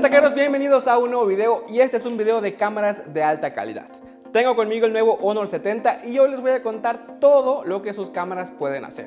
Xatakeros, bienvenidos a un nuevo video y este es un video de cámaras de alta calidad. Tengo conmigo el nuevo Honor 70 y hoy les voy a contar todo lo que sus cámaras pueden hacer.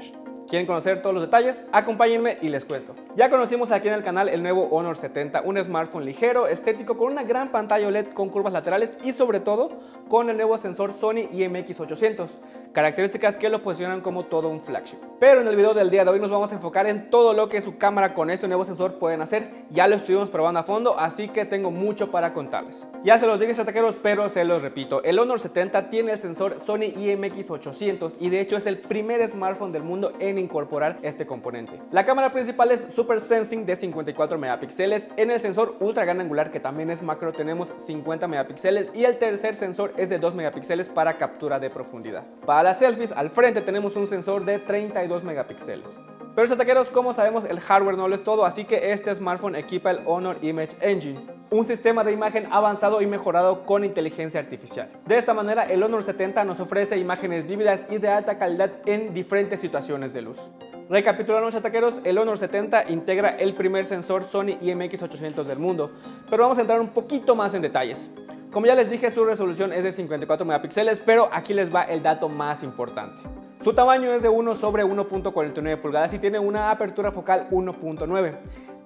¿Quieren conocer todos los detalles? Acompáñenme y les cuento. Ya conocimos aquí en el canal el nuevo Honor 70, un smartphone ligero, estético, con una gran pantalla OLED con curvas laterales y sobre todo con el nuevo sensor Sony IMX800, características que lo posicionan como todo un flagship. Pero en el video del día de hoy nos vamos a enfocar en todo lo que su cámara con este nuevo sensor pueden hacer. Ya lo estuvimos probando a fondo, así que tengo mucho para contarles. Ya se los dije, xatakeros, pero se los repito, el Honor 70 tiene el sensor Sony IMX800 y de hecho es el primer smartphone del mundo en incorporar este componente. La cámara principal es Super Sensing de 54 megapíxeles, en el sensor ultra gran angular, que también es macro, tenemos 50 megapíxeles y el tercer sensor es de 2 megapíxeles para captura de profundidad. Para las selfies al frente tenemos un sensor de 32 megapíxeles. Pero xatakeros, como sabemos, el hardware no lo es todo, así que este smartphone equipa el Honor Image Engine, un sistema de imagen avanzado y mejorado con inteligencia artificial. De esta manera, el Honor 70 nos ofrece imágenes vívidas y de alta calidad en diferentes situaciones de luz. Recapitulando, xatakeros, el Honor 70 integra el primer sensor Sony IMX800 del mundo, pero vamos a entrar un poquito más en detalles. Como ya les dije, su resolución es de 54 megapíxeles, pero aquí les va el dato más importante. Su tamaño es de 1/1.49 pulgadas y tiene una apertura focal 1.9.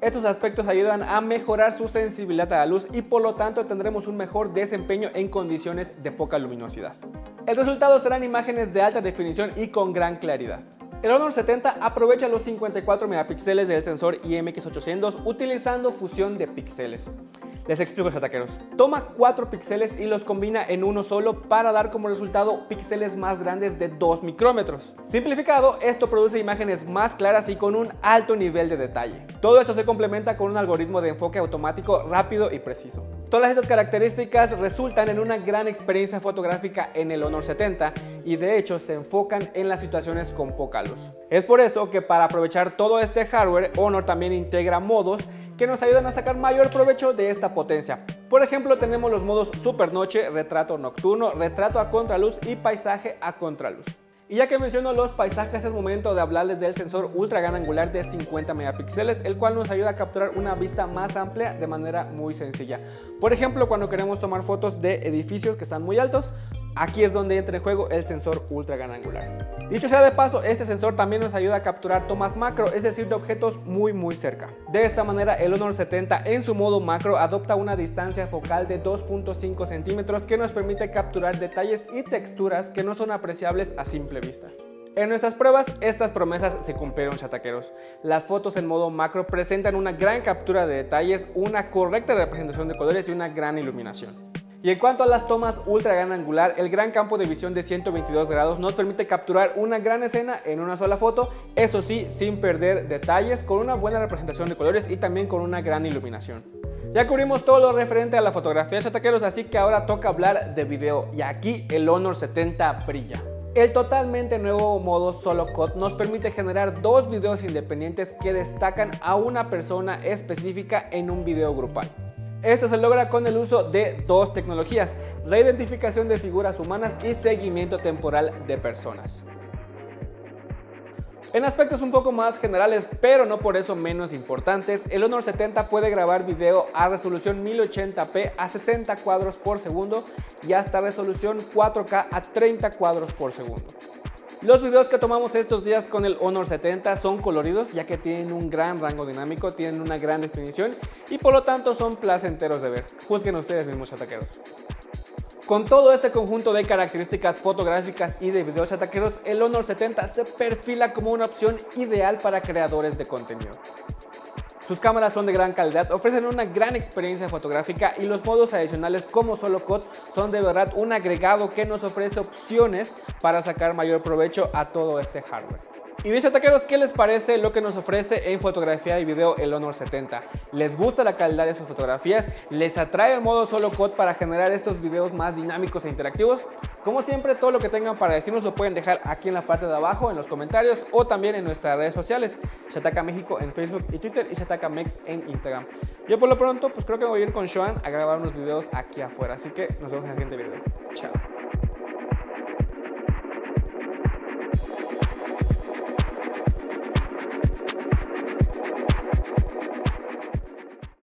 Estos aspectos ayudan a mejorar su sensibilidad a la luz y por lo tanto tendremos un mejor desempeño en condiciones de poca luminosidad. El resultado serán imágenes de alta definición y con gran claridad. El Honor 70 aprovecha los 54 megapíxeles del sensor IMX800 utilizando fusión de píxeles. Les explico, xatakeros. Toma 4 píxeles y los combina en uno solo para dar como resultado píxeles más grandes de 2 micrómetros. Simplificado, esto produce imágenes más claras y con un alto nivel de detalle. Todo esto se complementa con un algoritmo de enfoque automático rápido y preciso. Todas estas características resultan en una gran experiencia fotográfica en el Honor 70 y de hecho se enfocan en las situaciones con poca luz. Es por eso que para aprovechar todo este hardware, Honor también integra modos que nos ayudan a sacar mayor provecho de esta potencia. Por ejemplo, tenemos los modos Super Noche, Retrato Nocturno, Retrato a Contraluz y Paisaje a Contraluz. Y ya que menciono los paisajes, es momento de hablarles del sensor ultra gran angular de 50 megapíxeles, el cual nos ayuda a capturar una vista más amplia de manera muy sencilla. Por ejemplo, cuando queremos tomar fotos de edificios que están muy altos, aquí es donde entra en juego el sensor ultra gran angular. Dicho sea de paso, este sensor también nos ayuda a capturar tomas macro, es decir, de objetos muy cerca. De esta manera, el Honor 70 en su modo macro adopta una distancia focal de 2.5 centímetros que nos permite capturar detalles y texturas que no son apreciables a simple vista. En nuestras pruebas, estas promesas se cumplieron, xatakeros. Las fotos en modo macro presentan una gran captura de detalles, una correcta representación de colores y una gran iluminación. Y en cuanto a las tomas ultra gran angular, el gran campo de visión de 122 grados nos permite capturar una gran escena en una sola foto, eso sí, sin perder detalles, con una buena representación de colores y también con una gran iluminación. Ya cubrimos todo lo referente a la fotografía, xatakeros, así que ahora toca hablar de video y aquí el Honor 70 brilla. El totalmente nuevo modo SoloCut nos permite generar 2 videos independientes que destacan a una persona específica en un video grupal. Esto se logra con el uso de 2 tecnologías, reidentificación de figuras humanas y seguimiento temporal de personas. En aspectos un poco más generales, pero no por eso menos importantes, el Honor 70 puede grabar video a resolución 1080p a 60 cuadros por segundo y hasta resolución 4K a 30 cuadros por segundo. Los videos que tomamos estos días con el Honor 70 son coloridos, ya que tienen un gran rango dinámico, tienen una gran definición y por lo tanto son placenteros de ver. Juzguen ustedes mismos, xatakeros. Con todo este conjunto de características fotográficas y de videos, xatakeros, el Honor 70 se perfila como una opción ideal para creadores de contenido. Sus cámaras son de gran calidad, ofrecen una gran experiencia fotográfica y los modos adicionales como SoloCut son de verdad un agregado que nos ofrece opciones para sacar mayor provecho a todo este hardware. Y bien, xatakeros, ¿qué les parece lo que nos ofrece en fotografía y video el Honor 70? ¿Les gusta la calidad de sus fotografías? ¿Les atrae el modo SoloCut para generar estos videos más dinámicos e interactivos? Como siempre, todo lo que tengan para decirnos lo pueden dejar aquí en la parte de abajo, en los comentarios o también en nuestras redes sociales. Xataka México en Facebook y Twitter y Xataka Mex en Instagram. Yo por lo pronto, pues creo que me voy a ir con Shoan a grabar unos videos aquí afuera. Así que nos vemos en el siguiente video. Chao.